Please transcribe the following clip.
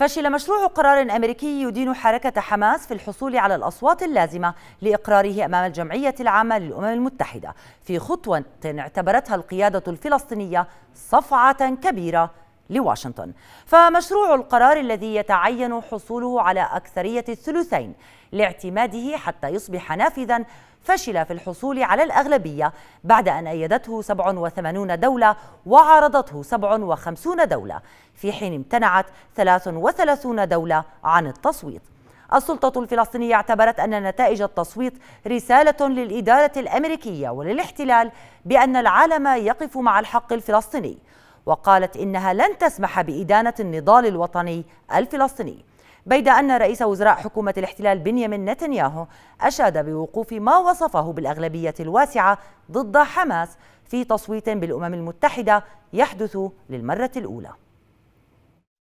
فشل مشروع قرار أمريكي يدين حركة حماس في الحصول على الأصوات اللازمة لإقراره أمام الجمعية العامة للأمم المتحدة في خطوة اعتبرتها القيادة الفلسطينية صفعة كبيرة لواشنطن. فمشروع القرار الذي يتعين حصوله على أكثرية الثلثين لاعتماده حتى يصبح نافذا فشل في الحصول على الأغلبية بعد أن أيدته 87 دولة وعارضته 57 دولة، في حين امتنعت 33 دولة عن التصويت. السلطة الفلسطينية اعتبرت أن نتائج التصويت رسالة للإدارة الأمريكية وللاحتلال بأن العالم يقف مع الحق الفلسطيني، وقالت إنها لن تسمح بإدانة النضال الوطني الفلسطيني، بيد أن رئيس وزراء حكومة الاحتلال بنيامين نتنياهو أشاد بوقوف ما وصفه بالأغلبية الواسعة ضد حماس في تصويت بالأمم المتحدة يحدث للمرة الأولى.